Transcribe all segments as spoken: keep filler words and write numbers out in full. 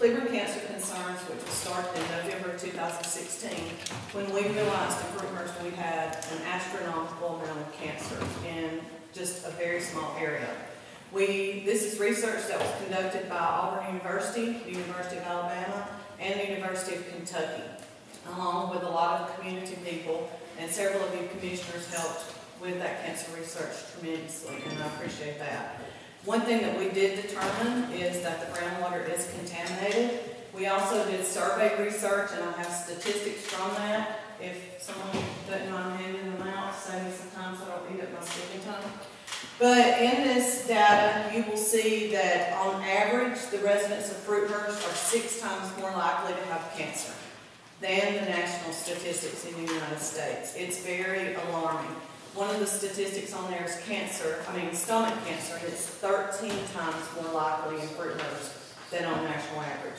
Liver cancer concerns, which was started in November two thousand sixteen, when we realized at Fruithurst we had an astronomical amount of cancer in just a very small area. We, this is research that was conducted by Auburn University, University of Alabama, and the University of Kentucky, along with a lot of community people, and several of you commissioners helped with that cancer research tremendously, and I appreciate that. One thing that we did determine is that the groundwater is contaminated. We also did survey research, and I have statistics from that. If someone doesn't mind handing them out, save me some time so I don't eat up my speaking time. But in this data, you will see that on average, the residents of Fruithurst are six times more likely to have cancer than the national statistics in the United States. It's very alarming. One of the statistics on there is cancer, I mean stomach cancer, and it's thirteen times more likely in Fruithurst than on national average.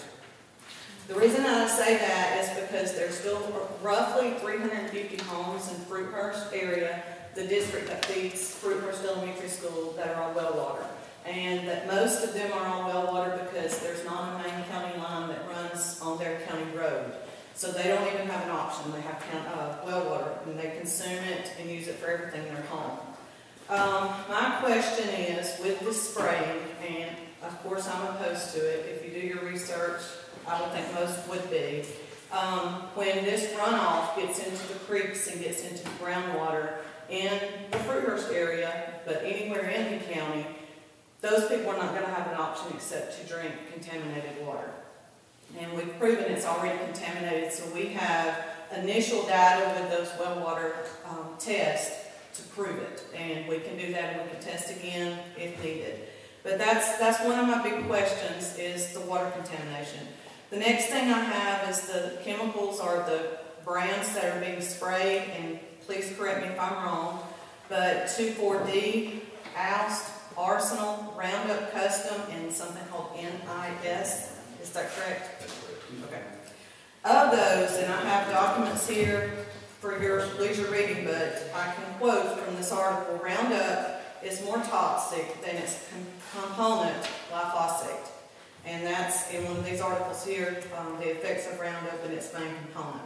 The reason I say that is because there's still roughly three hundred fifty homes in Fruithurst area, the district that feeds Fruithurst Elementary School, that are on well water. And that most of them are on well water because there's not a main county line that runs on their county road. So they don't even have an option. They have uh, well water, and they consume it and use it for everything in their home. Um, my question is, with the spraying, and of course I'm opposed to it. If you do your research, I would think most would be. Um, when this runoff gets into the creeks and gets into the groundwater in the Fruithurst area, but anywhere in the county, those people are not going to have an option except to drink contaminated water. And we've proven it's already contaminated, so we have initial data with those well water um, tests to prove it. And we can do that, and we can test again if needed. But that's, that's one of my big questions, is the water contamination. The next thing I have is the chemicals or the brands that are being sprayed, and please correct me if I'm wrong, but two four D, Oust, Arsenal, Roundup Custom, and something called N I S. Is that correct? Okay. Of those, and I have documents here for your leisure reading, but I can quote from this article, Roundup is more toxic than its component, glyphosate. And that's in one of these articles here, um, the effects of Roundup and its main component.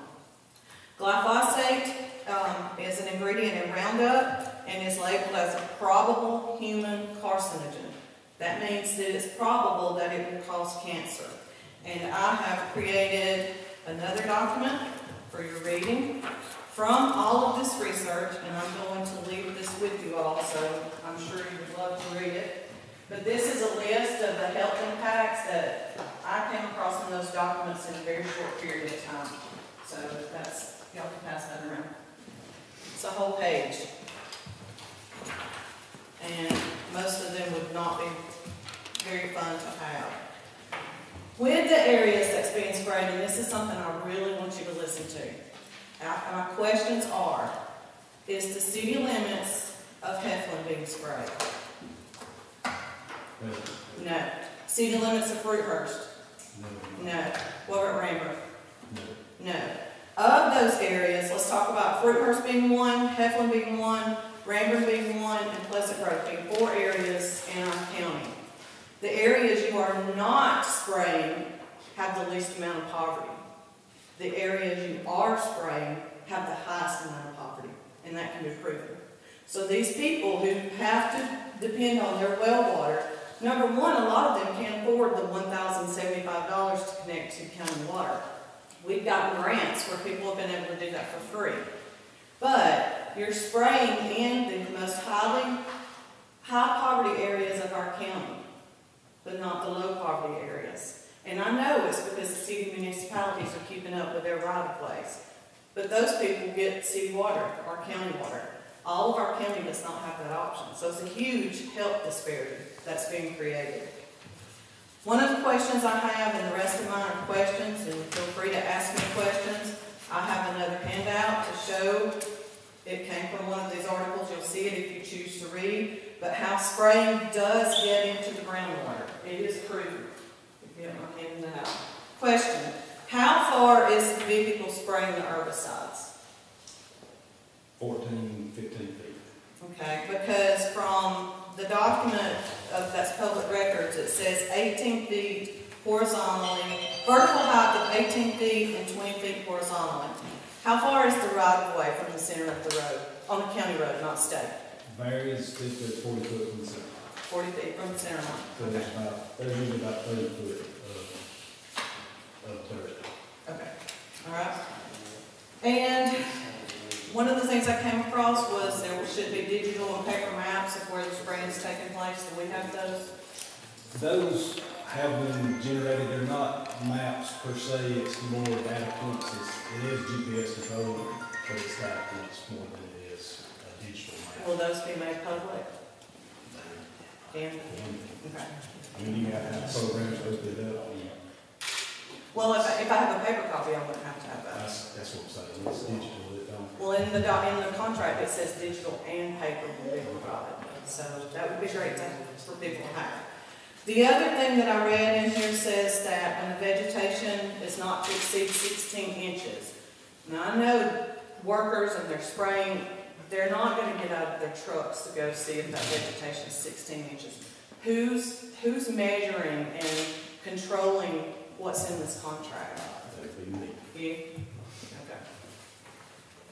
Glyphosate um, is an ingredient in Roundup and is labeled as a probable human carcinogen. That means that it's probable that it will cause cancer. And I have created another document for your reading from all of this research, and I'm going to leave this with you all, so I'm sure you would love to read it. But this is a list of the health impacts that I came across in those documents in a very short period of time. So that's, y'all can pass that around. It's a whole page. And most of them would not be very fun to have. With the areas that's being sprayed, and this is something I really want you to listen to. I, my questions are, is the city limits of Heflin being sprayed? No. No. City limits of Fruithurst? No. No. What about Rambo? No. No. Of those areas, let's talk about Fruithurst being one, Heflin being one, Rambo being one, and Pleasant Grove being four areas in our county. The areas you are not spraying have the least amount of poverty. The areas you are spraying have the highest amount of poverty, and that can be proven. So these people who have to depend on their well water, number one, a lot of them can't afford the one thousand seventy-five dollars to connect to county water. We've gotten grants where people have been able to do that for free. But you're spraying in the most highly, high poverty areas of our county, but not the low poverty areas. And I know it's because the city municipalities are keeping up with their right-of-ways. But those people get city water or county water. All of our county does not have that option. So it's a huge health disparity that's being created. One of the questions I have, and the rest of mine are questions, and feel free to ask me questions. I have another handout to show. It came from one of these articles. You'll see it if you choose to read. But how spraying does get into the groundwater. It is proven. If you don't mind handing that out. Question. How far is the vehicle spraying the herbicides? fourteen, fifteen feet. Okay. Because from the document of that's public records, it says eighteen feet horizontally, vertical height of eighteen feet and twenty feet horizontally. How far is the right of way from the center of the road, on a county road, not state? Variance is forty foot from the center. forty feet from the center line. So okay. There's about, there's usually about thirty foot of, of dirt. Okay, all right. And one of the things I came across was there should be digital and paper maps of where the spraying is taking place. Do we have those? Those have been generated. They're not maps per se. It's more data points. It is G P S controlled, but it's data points more than it is a digital map. Will those be made public? Yeah. Okay. I mean, you have to have programs to open it up. Well, if I, if I have a paper copy, I wouldn't have to have that. That's, that's what I'm saying. It's digital. It don't. Well, in the in the contract, it says digital and paper will be provided. So that would be great to, for people to have. The other thing that I read in here says that when the vegetation is not to exceed sixteen inches. Now, I know workers and they're spraying, they're not going to get out of their trucks to go see if that vegetation is sixteen inches. Who's, who's measuring and controlling what's in this contract? That would be me. You?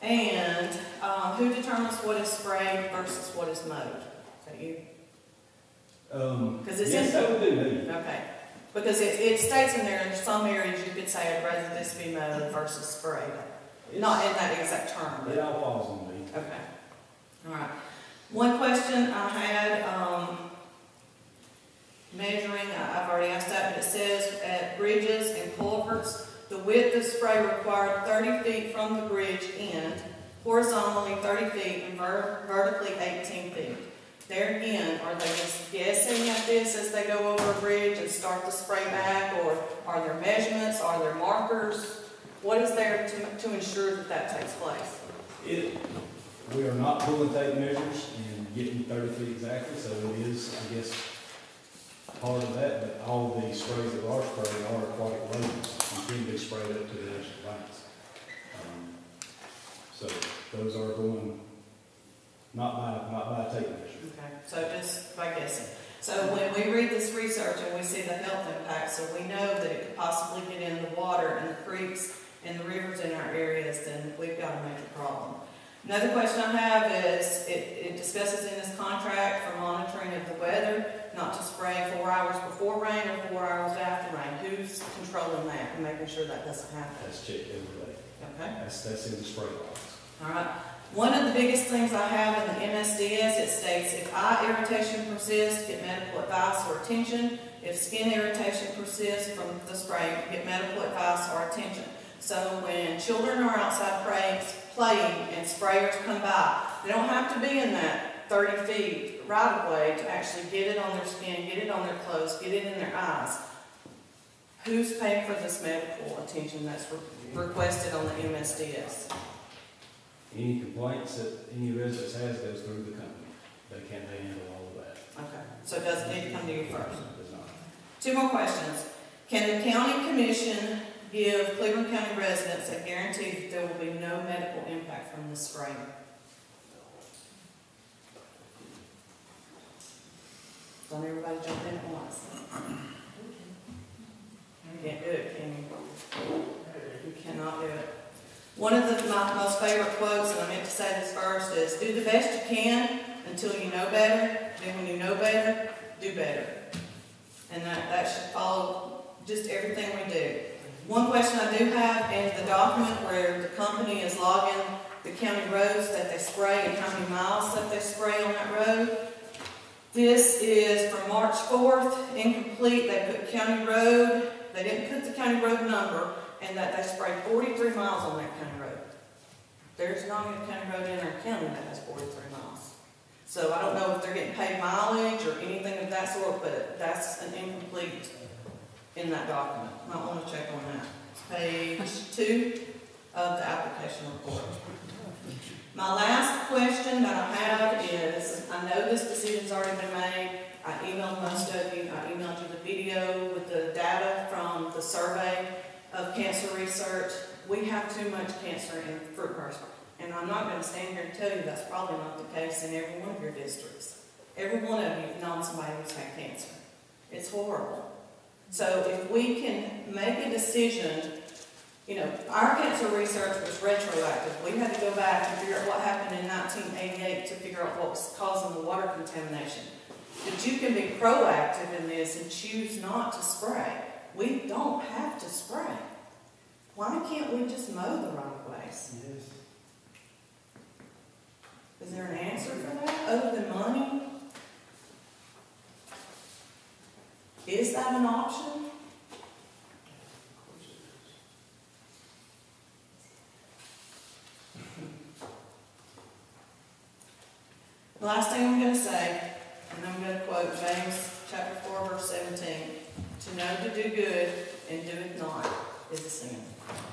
Okay. And um, who determines what is sprayed versus what is mowed? Is that you? Because um, it's yes, that would be me. Okay. Because it, it states in there, in some areas you could say I'd rather this be mowed versus sprayed. It's, not in that exact term. But it all falls on me. Okay. All right. One question I had, um, measuring, I've already asked that, but it says at bridges and culverts, the width of spray required thirty feet from the bridge end, horizontally thirty feet and ver vertically eighteen feet. There again, are they just guessing at this as they go over a bridge and start the spray back, or are there measurements, are there markers? What is there to, to ensure that that takes place? It, we are not pulling tape measures and getting thirty feet exactly, so it is, I guess, part of that, but all the sprays that are sprayed are aquatic loads and can be sprayed up to the national banks. Um, so those are going not by, not by tape measure. Okay, so just by guessing. So when we read this research and we see the health impacts, so we know that it could possibly get in the water and the creeks and the rivers in our areas, then we've got a major problem. Another question I have is, it, it discusses in this contract for monitoring of the weather, not to spray four hours before rain or four hours after rain. Who's controlling that and making sure that doesn't happen? That's checked every day. Okay. That's, that's in the spray box. All right. One of the biggest things I have in the M S D S, it states if eye irritation persists, get medical advice or attention. If skin irritation persists from the spray, get medical advice or attention. So when children are outside praying, playing and sprayers come by, they don't have to be in that thirty feet right of way to actually get it on their skin, get it on their clothes, get it in their eyes. Who's paying for this medical attention that's re requested on the M S D S? Any complaints that any residents has goes through the company. They can't handle all of that. Okay. So it doesn't need to come to you first? It does not. Two more questions. Can the county commission give Cleveland County residents a guarantee that there will be no medical impact from the spraying? Don't everybody jump in at once. You can't do it, can you? You cannot do it. One of the, my most favorite quotes, and I meant to say this first, is do the best you can until you know better. Then when you know better, do better. And that, that should follow just everything we do. One question I do have is the document where the company is logging the county roads that they spray and how many miles that they spray on that road. This is from March fourth, incomplete. They put county road, they didn't put the county road number, and that they spray forty-three miles on that county road. There's not a county road in our county that has forty-three miles. So I don't know if they're getting paid mileage or anything of that sort, but that's an incomplete in that document. I want to check on that. It's page two of the application report. My last question that I have is, I know this decision's already been made. I emailed most of you. I emailed you the video with the data from the survey of cancer research. We have too much cancer in Fruithurst, and I'm not going to stand here and tell you that's probably not the case in every one of your districts. Every one of you have known somebody who's had cancer. It's horrible. So if we can make a decision, you know, our cancer research was retroactive. We had to go back and figure out what happened in nineteen eighty-eight to figure out what was causing the water contamination. But you can be proactive in this and choose not to spray. We don't have to spray. Why can't we just mow the wrong place? Yes. Is there an answer for that other than money? Is that an option? The last thing I'm going to say, and I'm going to quote James chapter four, verse seventeen, to know to do good and do it not is a sin.